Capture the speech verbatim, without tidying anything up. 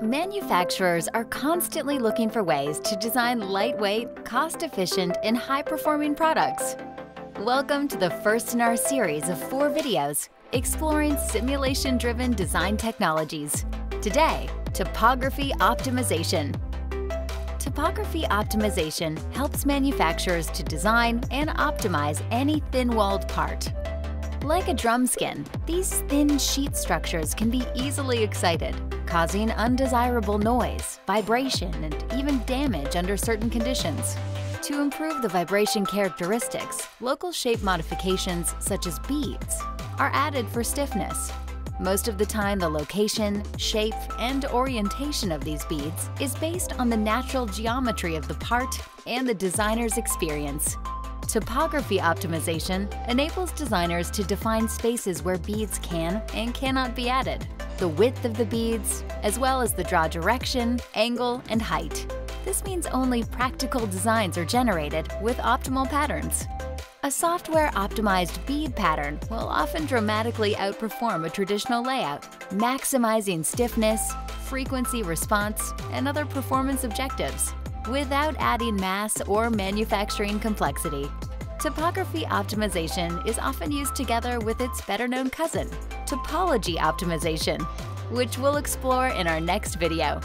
Manufacturers are constantly looking for ways to design lightweight, cost-efficient, and high-performing products. Welcome to the first in our series of four videos exploring simulation-driven design technologies. Today, topography optimization. Topography optimization helps manufacturers to design and optimize any thin-walled part. Like a drum skin, these thin sheet structures can be easily excited, causing undesirable noise, vibration, and even damage under certain conditions. To improve the vibration characteristics, local shape modifications such as beads are added for stiffness. Most of the time, the location, shape, and orientation of these beads is based on the natural geometry of the part and the designer's experience. Topography optimization enables designers to define spaces where beads can and cannot be added, the width of the beads, as well as the draw direction, angle, and height. This means only practical designs are generated with optimal patterns. A software-optimized bead pattern will often dramatically outperform a traditional layout, maximizing stiffness, frequency response, and other performance objectives without adding mass or manufacturing complexity. Topography optimization is often used together with its better-known cousin, topology optimization, which we'll explore in our next video.